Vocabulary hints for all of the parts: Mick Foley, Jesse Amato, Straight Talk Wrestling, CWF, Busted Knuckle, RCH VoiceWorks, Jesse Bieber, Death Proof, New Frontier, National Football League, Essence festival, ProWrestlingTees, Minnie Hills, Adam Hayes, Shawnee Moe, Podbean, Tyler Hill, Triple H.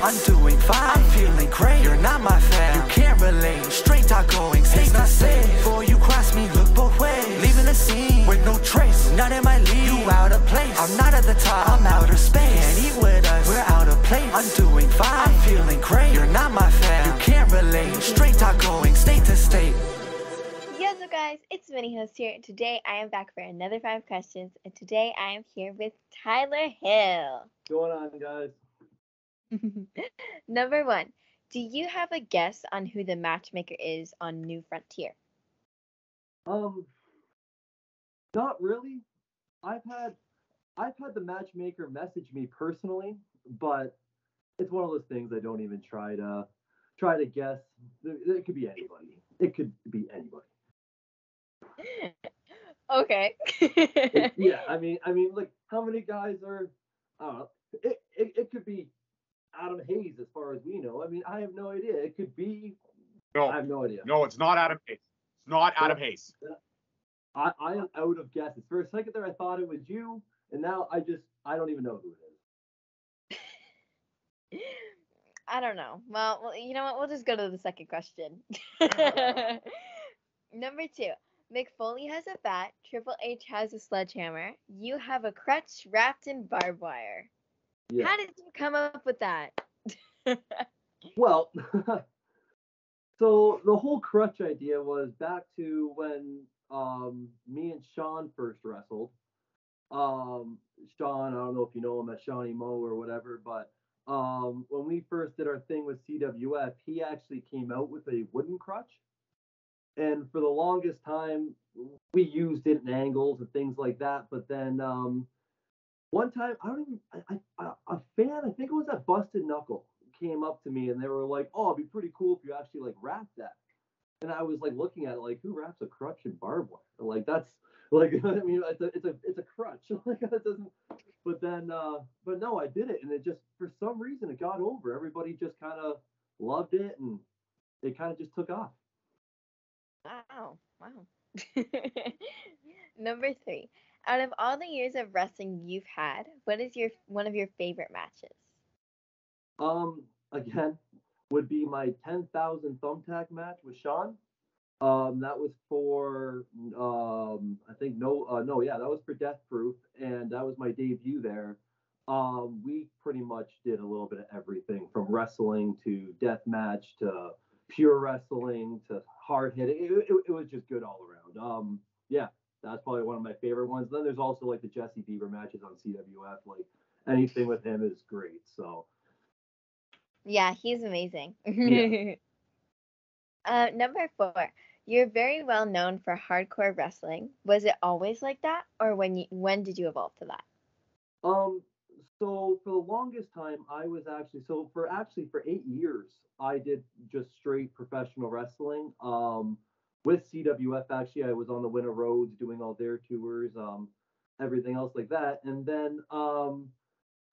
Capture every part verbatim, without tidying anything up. I'm doing fine, I'm feeling great. You're not my fan, you can't relate. Straight talk going, stays not safe. Before you cross me, look both ways. Leaving the scene with no trace, none in my league. You out of place, I'm not at the top, I'm outer space. Can't eat with us, we're out of place. I'm doing fine, I'm feeling great. You're not my fan, you can't relate. Straight talk going, state to state. What's up, guys? It's Minnie Hills here, and today I am back for another five questions, and today I am here with Tyler Hill. What's going on, guys? Number one, do you have a guess on who the matchmaker is on New Frontier? Um, not really. I've had, I've had the matchmaker message me personally, but it's one of those things I don't even try to, try to guess. It could be anybody. It could be anybody. Okay. yeah, I mean, I mean, like, how many guys are? I don't know. It, it it could be Adam Hayes, as far as we know. I mean, I have no idea. It could be. No, I have no idea. No, it's not Adam Hayes. It's not Adam Hayes. I I am out of guesses. For a second there, I thought it was you, and now I just I don't even know who it is. I don't know. Well, you know what? We'll just go to the second question. Number two. Mick Foley has a bat, Triple H has a sledgehammer, you have a crutch wrapped in barbed wire. Yeah. How did you come up with that? Well, so the whole crutch idea was back to when um, me and Sean first wrestled. Um, Sean, I don't know if you know him as Shawnee Moe or whatever, but um, when we first did our thing with C W F, he actually came out with a wooden crutch. And for the longest time, we used it in angles and things like that. But then um, one time, I don't even, I, I, a fan, I think it was at Busted Knuckle, came up to me and they were like, oh, it'd be pretty cool if you actually like wrap that. And I was like looking at it like, who wraps a crutch in barbed wire? Like that's like, I mean, it's a, it's a, it's a crutch. Like that doesn't. But then, uh, but no, I did it, and it just for some reason it got over. Everybody just kind of loved it, and it kind of just took off. Wow, wow. Number three. Out of all the years of wrestling you've had, what is your one of your favorite matches? Um, again, would be my ten thousand thumbtack match with Sean. Um, that was for, um, I think, no, uh, no, yeah, that was for Death Proof, and that was my debut there. Um, we pretty much did a little bit of everything, from wrestling to deathmatch to pure wrestling to hard hitting. It, it, it was just good all around. Um, yeah, that's probably one of my favorite ones. Then there's also like the Jesse Bieber matches on C W F. Like anything with him is great. So yeah, he's amazing. Yeah. uh, number four, you're very well known for hardcore wrestling. Was it always like that, or when you when did you evolve to that? Um. So for the longest time, I was actually, so for actually for eight years, I did just straight professional wrestling. Um, with C W F, actually, I was on the Winter Roads doing all their tours, um, everything else like that. And then, um,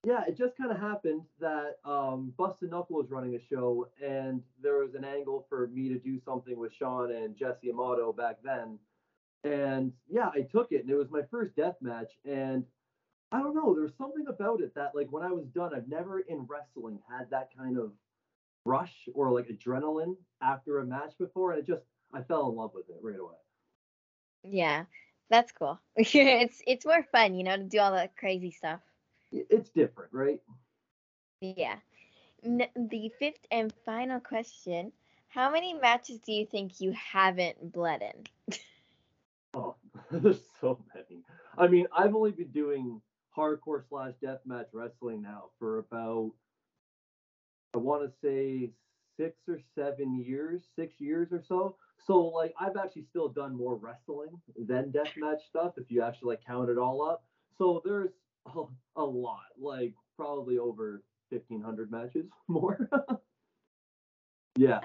yeah, it just kind of happened that um, Busted Knuckle was running a show, and there was an angle for me to do something with Sean and Jesse Amato back then. And yeah, I took it, and it was my first death match, and I don't know, there was something about it that, like, when I was done, I've never in wrestling had that kind of rush or, like, adrenaline after a match before, and it just, I fell in love with it right away. Yeah, that's cool. it's it's more fun, you know, to do all that crazy stuff. It's different, right? Yeah. N- the fifth and final question, how many matches do you think you haven't bled in? Oh, there's so many. I mean, I've only been doing hardcore slash deathmatch wrestling now for about, I want to say six or seven years, six years or so. So, like, I've actually still done more wrestling than deathmatch stuff if you actually, like, count it all up. So there's a, a lot, like, probably over fifteen hundred matches more. Yeah.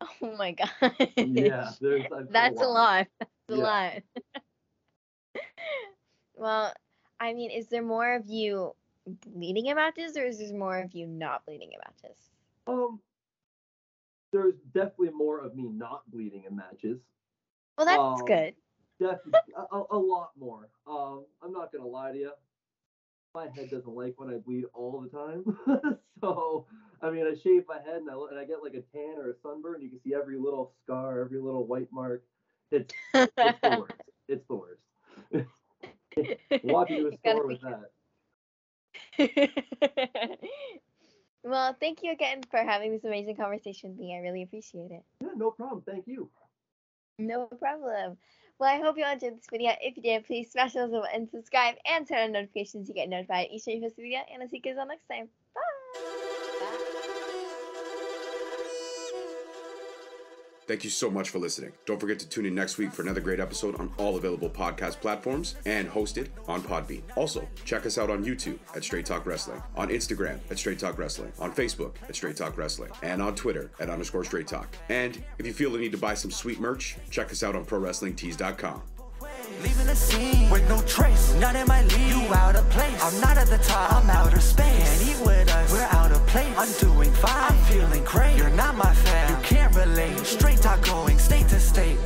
Oh, my God. Yeah. There's, That's a lot. That's a lot. That's a lot. Well, I mean, is there more of you bleeding in matches, or is there more of you not bleeding in matches? Um, there's definitely more of me not bleeding in matches. Well, that's um, good. Definitely, a, a lot more. Um, I'm not gonna lie to you. my head doesn't like when I bleed all the time. So, I mean, I shave my head and I, and I get like a tan or a sunburn. You can see every little scar, every little white mark. It's, it's the worst. It's the worst. Walk into a store with that. Well, thank you again for having this amazing conversation with me. I really appreciate it. Yeah, no problem. Thank you. No problem. Well, I hope you all enjoyed this video. If you did, please smash those little and subscribe and turn on notifications to get notified each time you post a video. And I'll see you guys all next time. Bye. Bye. Thank you so much for listening. Don't forget to tune in next week for another great episode on all available podcast platforms and hosted on Podbean. Also, check us out on YouTube at Straight Talk Wrestling, on Instagram at Straight Talk Wrestling, on Facebook at Straight Talk Wrestling, and on Twitter at underscore Straight Talk. And if you feel the need to buy some sweet merch, check us out on Pro Wrestling Tees dot com. Leaving the scene with no trace, none in my league. You out of place, I'm not at the top, I'm outer space. Can't eat with us, we're out of place. I'm doing fine, I'm feeling great. You're not my fan, you can't relate. Straight talk going state to state.